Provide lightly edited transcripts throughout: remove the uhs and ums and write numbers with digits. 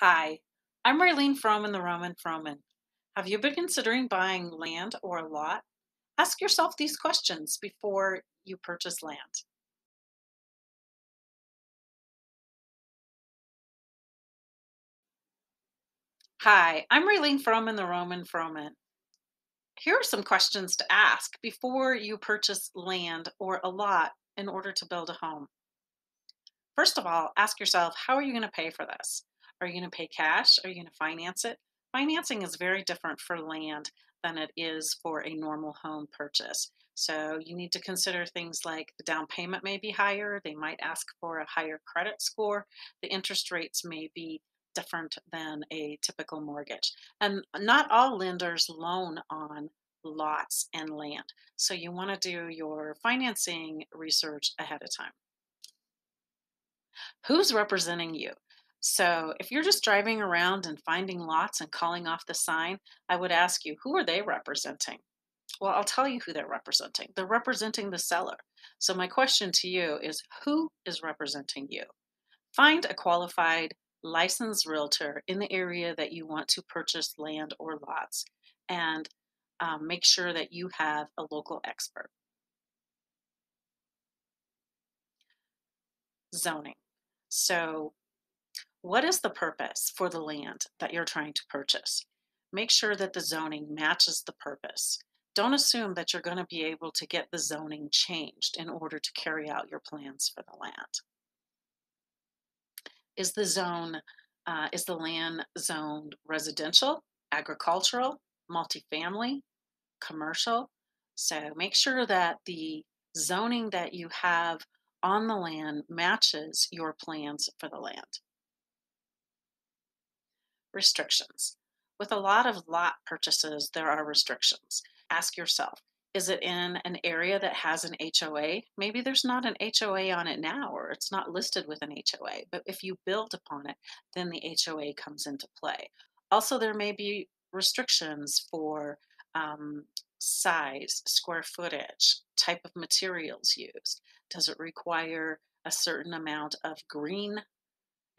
Hi, I'm Raylene Froman, the Roman Froman. Have you been considering buying land or a lot? Ask yourself these questions before you purchase land. Hi, I'm Raylene Froman, the Roman Froman. Here are some questions to ask before you purchase land or a lot in order to build a home. First of all, ask yourself, how are you going to pay for this? Are you going to pay cash? Are you going to finance it? Financing is very different for land than it is for a normal home purchase. So you need to consider things like the down payment may be higher. They might ask for a higher credit score. The interest rates may be different than a typical mortgage. And not all lenders loan on lots and land. So you want to do your financing research ahead of time. Who's representing you? So if you're just driving around and finding lots and calling off the sign, I would ask you, who are they representing? Well, I'll tell you who they're representing. They're representing the seller. So my question to you is, who is representing you? Find a qualified, licensed realtor in the area that you want to purchase land or lots, and make sure that you have a local expert. Zoning. So what is the purpose for the land that you're trying to purchase? Make sure that the zoning matches the purpose. Don't assume that you're going to be able to get the zoning changed in order to carry out your plans for the land. Is the land zoned residential, agricultural, multifamily, commercial? So make sure that the zoning that you have on the land matches your plans for the land. Restrictions. With a lot of lot purchases, there are restrictions. Ask yourself, is it in an area that has an HOA? Maybe there's not an HOA on it now, or it's not listed with an HOA, but if you build upon it, then the HOA comes into play. Also, there may be restrictions for size, square footage, type of materials used. Does it require a certain amount of green?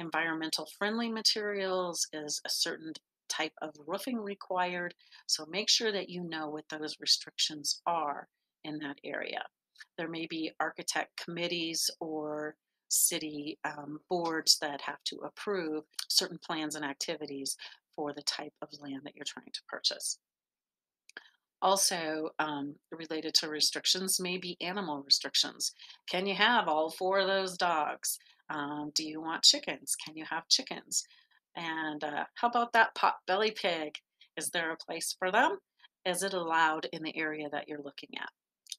Environmental friendly materials? Is a certain type of roofing required? So make sure that you know what those restrictions are in that area. There may be architect committees or city boards that have to approve certain plans and activities for the type of land that you're trying to purchase. Also related to restrictions may be animal restrictions. Can you have all four of those dogs? Do you want chickens? Can you have chickens? And how about that pot-bellied pig? Is there a place for them? Is it allowed in the area that you're looking at?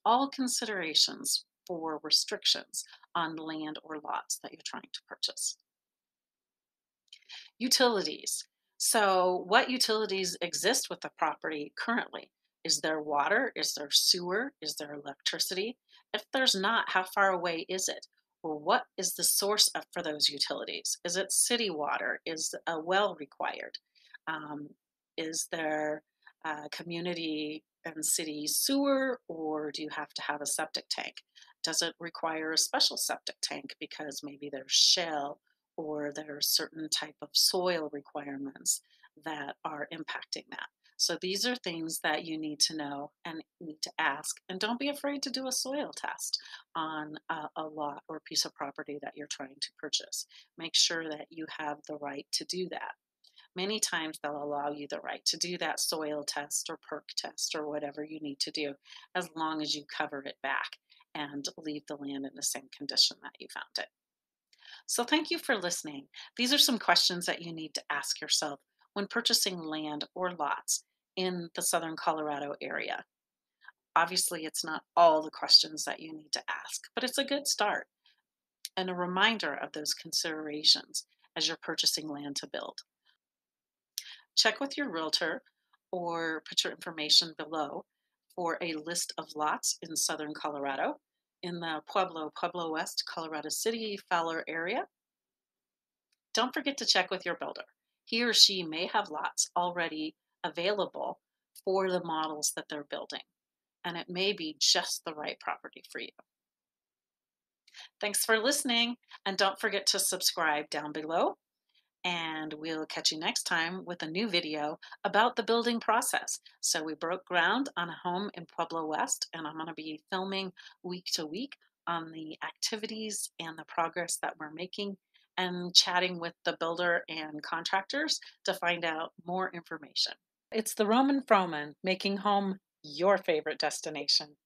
All considerations for restrictions on land or lots that you're trying to purchase. Utilities. So what utilities exist with the property currently? Is there water? Is there sewer? Is there electricity? If there's not, how far away is it? Well, what is the source for those utilities? Is it city water? Is a well required? Is there community and city sewer, or do you have to have a septic tank? Does it require a special septic tank because maybe there's shale or there are certain type of soil requirements that are impacting that? So these are things that you need to know and need to ask. And don't be afraid to do a soil test on a lot or piece of property that you're trying to purchase. Make sure that you have the right to do that. Many times they'll allow you the right to do that soil test or perk test or whatever you need to do, as long as you cover it back and leave the land in the same condition that you found it. So thank you for listening. These are some questions that you need to ask yourself when purchasing land or lots in the Southern Colorado area. Obviously, it's not all the questions that you need to ask, but it's a good start and a reminder of those considerations as you're purchasing land to build. Check with your realtor or put your information below for a list of lots in Southern Colorado in the Pueblo West, Colorado City, Fowler area. Don't forget to check with your builder. He or she may have lots already available for the models that they're building, and it may be just the right property for you. Thanks for listening, and don't forget to subscribe down below And we'll catch you next time with a new video about the building process. So we broke ground on a home in Pueblo West, and I'm going to be filming week to week on the activities and the progress that we're making, and chatting with the builder and contractors to find out more information. It's the Raylene Froman, making home your favorite destination.